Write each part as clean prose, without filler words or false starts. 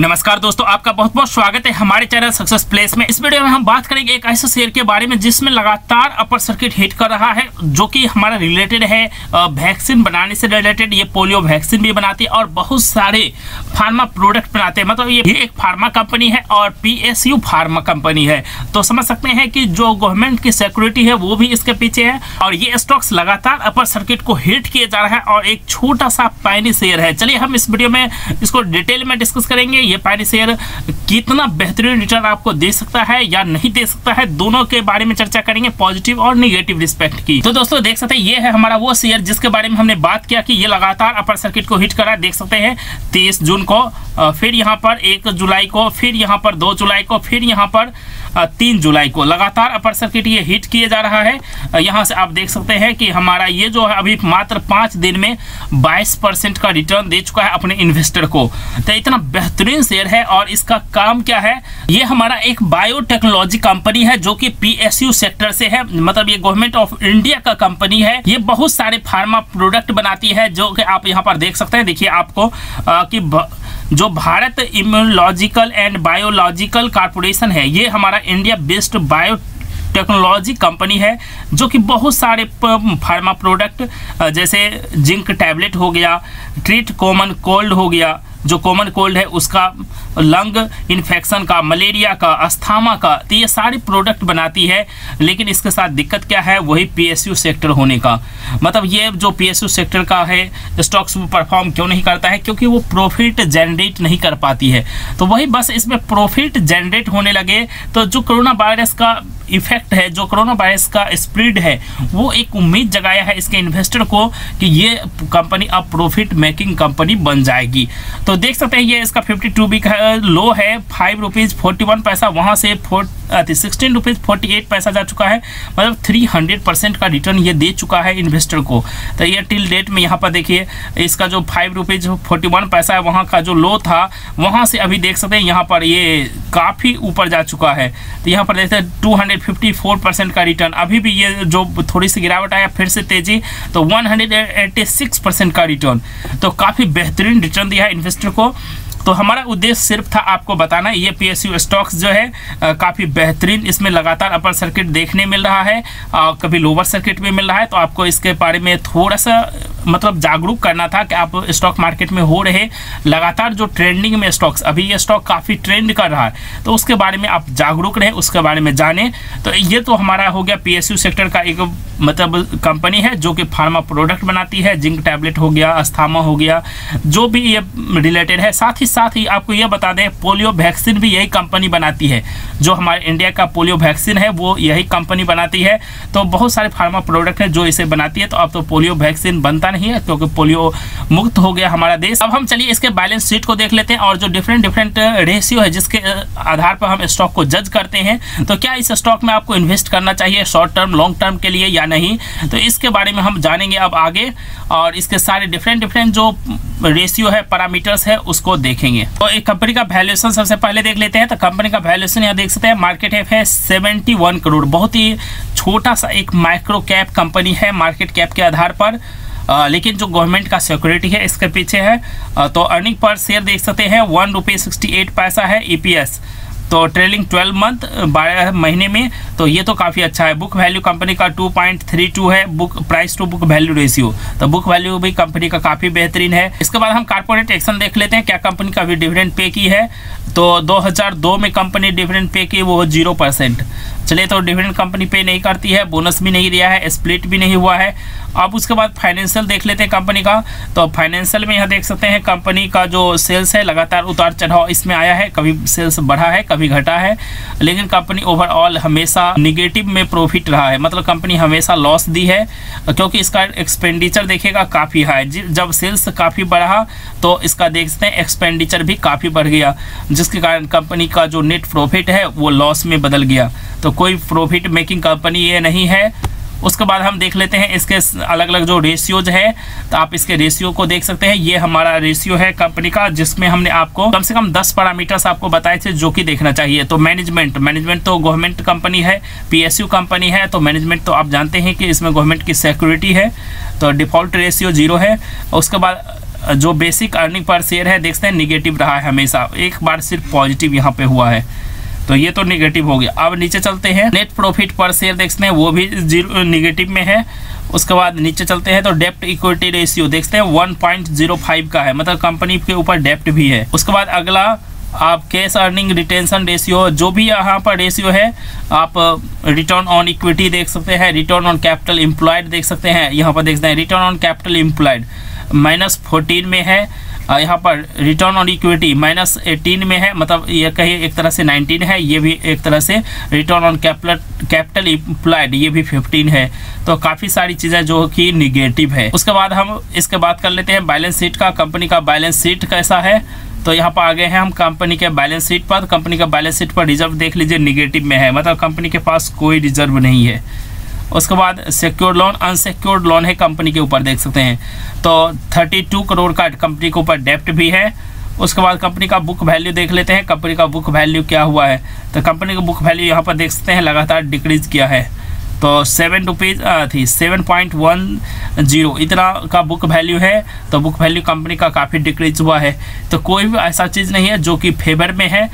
नमस्कार दोस्तों, आपका बहुत बहुत स्वागत है हमारे चैनल सक्सेस प्लेस में। इस वीडियो में हम बात करेंगे एक ऐसे शेयर के बारे में जिसमें लगातार अपर सर्किट हिट कर रहा है, जो कि हमारा रिलेटेड है वैक्सीन बनाने से रिलेटेड। ये पोलियो वैक्सीन भी बनाती है और बहुत सारे फार्मा प्रोडक्ट बनाते हैं। मतलब ये एक फार्मा कंपनी है और PSU फार्मा कंपनी है, तो समझ सकते हैं कि जो गवर्नमेंट की सिक्योरिटी है वो भी इसके पीछे है। और ये स्टॉक्स लगातार अपर सर्किट को हिट किए जा रहा है और एक छोटा सा पायनी शेयर है। चलिए हम इस वीडियो में इसको डिटेल में डिस्कस करेंगे। ये पायनी शेयर कितना बेहतरीन रिटर्न आपको दे सकता है या नहीं दे सकता है, दोनों के बारे में चर्चा करेंगे, पॉजिटिव और नेगेटिव रिस्पेक्ट की। तो दोस्तों देख सकते हैं ये है हमारा वो शेयर जिसके बारे में हमने बात किया कि ये लगातार अपर सर्किट को हिट करा। देख सकते हैं 23 जून को, फिर यहाँ पर 1 जुलाई को, फिर यहाँ पर 2 जुलाई को, फिर यहाँ पर 3 जुलाई को लगातार अपर सर्किट ये हिट किए जा रहा है। यहाँ से आप देख सकते हैं कि हमारा ये जो है अभी मात्र 5 दिन में 22% का रिटर्न दे चुका है अपने इन्वेस्टर को। तो इतना बेहतरीन शेयर है और इसका काम क्या है, ये हमारा एक बायोटेक्नोलॉजी कंपनी है जो कि PSU सेक्टर से है। मतलब ये गवर्नमेंट ऑफ इंडिया का कंपनी है। ये बहुत सारे फार्मा प्रोडक्ट बनाती है जो कि आप यहाँ पर देख सकते हैं। देखिए आपको कि जो Bharat immunological and biological corporation है, ये हमारा इंडिया बेस्ड बायोटेक्नोलॉजी कंपनी है जो कि बहुत सारे फार्मा प्रोडक्ट जैसे जिंक टैबलेट हो गया, ट्रीट कॉमन कोल्ड हो गया, जो कॉमन कोल्ड है उसका, लंग इन्फेक्शन का, मलेरिया का, अस्थमा का, तो ये सारे प्रोडक्ट बनाती है। लेकिन इसके साथ दिक्कत क्या है, वही PSU सेक्टर होने का। मतलब ये जो PSU सेक्टर का है स्टॉक्स वो परफॉर्म क्यों नहीं करता है, क्योंकि वो प्रॉफिट जनरेट नहीं कर पाती है। तो वही बस इसमें प्रॉफिट जनरेट होने लगे तो जो कोरोना वायरस का इफेक्ट है, जो कोरोना वायरस का स्प्रेड है, वो एक उम्मीद जगाया है इसके इन्वेस्टर को कि ये कंपनी अब प्रॉफिट मेकिंग कंपनी बन जाएगी। तो देख सकते हैं ये इसका 52 वीक लो है ₹5.41, वहाँ से 16.48 जा चुका है। मतलब 300% का रिटर्न ये दे चुका है इन्वेस्टर को। तो ये टिल डेट में यहाँ पर देखिए इसका जो ₹5.41 है, वहाँ का जो लो था वहाँ से अभी देख सकते हैं यहाँ पर ये काफ़ी ऊपर जा चुका है। तो यहाँ पर देखते हैं 254% का रिटर्न। अभी भी ये जो थोड़ी सी गिरावट आया फिर से तेजी, तो 186% का रिटर्न। तो काफ़ी बेहतरीन रिटर्न दिया है इन्वेस्टर को। तो हमारा उद्देश्य सिर्फ था आपको बताना ये PSU स्टॉक्स जो है काफ़ी बेहतरीन, इसमें लगातार अपर सर्किट देखने मिल रहा है, कभी लोअर सर्किट भी मिल रहा है। तो आपको इसके बारे में थोड़ा सा मतलब जागरूक करना था कि आप स्टॉक मार्केट में हो रहे लगातार जो ट्रेंडिंग में स्टॉक्स, अभी ये स्टॉक काफ़ी ट्रेंड कर रहा है, तो उसके बारे में आप जागरूक रहें, उसके बारे में जानें। तो ये तो हमारा हो गया PSU सेक्टर का एक मतलब कंपनी है जो कि फार्मा प्रोडक्ट बनाती है, जिंक टैबलेट हो गया, अस्थमा हो गया, जो भी ये रिलेटेड है। साथ ही आपको ये बता दें पोलियो वैक्सीन भी यही कंपनी बनाती है। जो हमारे इंडिया का पोलियो वैक्सीन है वो यही कंपनी बनाती है। तो बहुत सारे फार्मा प्रोडक्ट हैं जो इसे बनाती है। तो अब तो पोलियो वैक्सीन बनता नहीं है क्योंकि पोलियो मुक्त हो गया हमारा देश। अब हम चलिए इसके बैलेंस शीट को देख लेते हैं और जो डिफरेंट रेशियो है जिसके आधार पर हम स्टॉक को जज करते हैं। तो क्या इस स्टॉक में आपको इन्वेस्ट करना चाहिए शॉर्ट टर्म, लॉन्ग टर्म के लिए या नहीं, तो इसके बारे में हम जानेंगे अब आगे। और इसके सारे डिफरेंट जो रेशियो है, पैरामीटर्स है, उसको देखेंगे। तो एक कंपनी का वैल्यूएशन सबसे पहले देख लेते हैं। तो कंपनी का वैल्यूएशन यहाँ देख सकते हैं मार्केट कैप है 71 करोड़। बहुत ही छोटा सा एक माइक्रो कैप कंपनी है मार्केट कैप के आधार पर, लेकिन जो गवर्नमेंट का सिक्योरिटी है इसके पीछे है। तो अर्निंग पर शेयर देख सकते हैं ₹1.68 है EPS, तो ट्रेलिंग 12 मंथ 12 महीने में। तो ये तो काफ़ी अच्छा है। बुक वैल्यू कंपनी का 2.32 है, book price to book value ratio, तो बुक वैल्यू भी कंपनी का काफ़ी बेहतरीन है। इसके बाद हम कॉर्पोरेट एक्शन देख लेते हैं, क्या कंपनी का भी डिविडेंड पे की है। तो 2002 में कंपनी डिविडेंड पे की, वो 0%। चलिए, तो डिविडेंड कंपनी पे नहीं करती है, बोनस भी नहीं दिया है, स्प्लिट भी नहीं हुआ है। अब उसके बाद फाइनेंशियल देख लेते हैं कंपनी का। तो फाइनेंशियल में यहाँ देख सकते हैं कंपनी का जो सेल्स है लगातार उतार चढ़ाव इसमें आया है, कभी सेल्स बढ़ा है कभी घटा है, लेकिन कंपनी ओवरऑल हमेशा निगेटिव में प्रॉफिट रहा है। मतलब कंपनी हमेशा लॉस दी है क्योंकि इसका एक्सपेंडिचर देखिएगा काफ़ी हाई। जब सेल्स काफ़ी बढ़ा तो इसका देख सकते हैं एक्सपेंडिचर भी काफ़ी बढ़ गया, जिसके कारण कंपनी का जो नेट प्रॉफिट है वो लॉस में बदल गया। तो कोई प्रॉफिट मेकिंग कंपनी ये नहीं है। उसके बाद हम देख लेते हैं इसके अलग अलग जो रेशियोज है। तो आप इसके रेशियो को देख सकते हैं। ये हमारा रेशियो है कंपनी का, जिसमें हमने आपको कम से कम 10 पैरामीटर्स आपको बताए थे जो कि देखना चाहिए। तो मैनेजमेंट तो गवर्नमेंट कंपनी है, PSU कंपनी है, तो मैनेजमेंट तो आप जानते हैं कि इसमें गवर्नमेंट की सिक्योरिटी है, तो डिफ़ॉल्ट रेशियो 0 है। उसके बाद जो बेसिक अर्निंग पर शेयर है देखते हैं निगेटिव रहा है हमेशा, एक बार सिर्फ पॉजिटिव यहाँ पे हुआ है, तो ये तो निगेटिव हो गया। अब नीचे चलते हैं, नेट प्रॉफिट पर शेयर देखते हैं वो भी जीरो निगेटिव में है। उसके बाद नीचे चलते हैं तो डेप्ट इक्विटी रेशियो देखते हैं 1.05 का है, मतलब कंपनी के ऊपर डेप्ट भी है। उसके बाद अगला आप कैश अर्निंग रिटेंशन रेशियो, जो भी यहाँ पर रेशियो है, आप रिटर्न ऑन इक्विटी देख सकते हैं, रिटर्न ऑन कैपिटल एम्प्लॉयड देख सकते हैं। यहाँ पर देखते हैं रिटर्न ऑन कैपिटल एम्प्लॉयड -14 में है, यहाँ पर रिटर्न ऑन इक्विटी -18 में है, मतलब ये कहीं एक तरह से 19 है, ये भी एक तरह से रिटर्न ऑन कैपिटल एम्प्लॉयड ये भी 15 है। तो काफ़ी सारी चीज़ें जो कि निगेटिव है। उसके बाद हम इसके बात कर लेते हैं बैलेंस शीट का, कंपनी का बैलेंस शीट कैसा है। तो यहाँ पर आ गए हैं हम कंपनी के बैलेंस शीट पर। कंपनी का बैलेंस शीट पर रिजर्व देख लीजिए निगेटिव में है, मतलब कंपनी के पास कोई रिजर्व नहीं है। उसके बाद सिक्योर्ड लोन अनसिक्योर्ड लोन है कंपनी के ऊपर देख सकते हैं, तो 32 करोड़ का कंपनी के ऊपर डेप्ट भी है। उसके बाद कंपनी का बुक वैल्यू देख लेते हैं, कंपनी का बुक वैल्यू क्या हुआ है। तो कंपनी का बुक वैल्यू यहाँ पर देख सकते हैं लगातार डिक्रीज़ किया है, तो 7.10 इतना का बुक वैल्यू है, तो बुक वैल्यू कंपनी का काफ़ी डिक्रीज हुआ है। तो कोई भी ऐसा चीज़ नहीं है जो कि फेवर में है,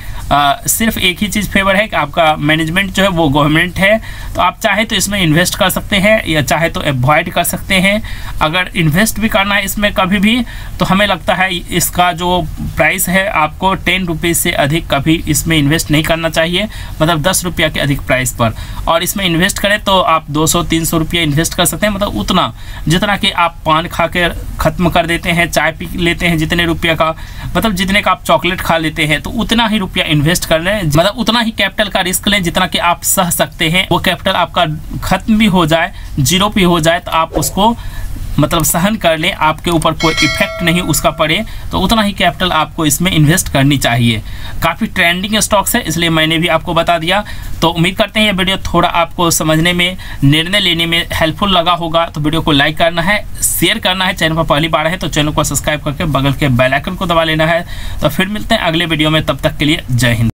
सिर्फ एक ही चीज़ फेवर है कि आपका मैनेजमेंट जो है वो गवर्नमेंट है। तो आप चाहे तो इसमें इन्वेस्ट कर सकते हैं या चाहे तो अवॉइड कर सकते हैं। अगर इन्वेस्ट भी करना है इसमें कभी भी, तो हमें लगता है इसका जो प्राइस है आपको 10 रुपये से अधिक कभी इसमें इन्वेस्ट नहीं करना चाहिए, मतलब 10 रुपये के अधिक प्राइस पर। और इसमें इन्वेस्ट करें तो आप 200-300 रुपये इन्वेस्ट कर सकते हैं, मतलब उतना जितना कि आप पान खा के ख़त्म कर देते हैं, चाय पी लेते हैं जितने रुपये का, मतलब जितने का आप चॉकलेट खा लेते हैं, तो उतना ही रुपया इन्वेस्ट कर लें, मतलब उतना ही कैपिटल का रिस्क लें जितना कि आप सह सकते हैं। वो कैपिटल आपका ख़त्म भी हो जाए, जीरो भी हो जाए, तो आप उसको मतलब सहन कर लें, आपके ऊपर कोई इफेक्ट नहीं उसका पड़े, तो उतना ही कैपिटल आपको इसमें इन्वेस्ट करनी चाहिए। काफ़ी ट्रेंडिंग स्टॉक्स है, इसलिए मैंने भी आपको बता दिया। तो उम्मीद करते हैं ये वीडियो थोड़ा आपको समझने में, निर्णय लेने में हेल्पफुल लगा होगा। तो वीडियो को लाइक करना है, शेयर करना है, चैनल पर पहली बार है तो चैनल को सब्सक्राइब करके बगल के बेल आइकन को दबा लेना है। तो फिर मिलते हैं अगले वीडियो में, तब तक के लिए जय हिंद।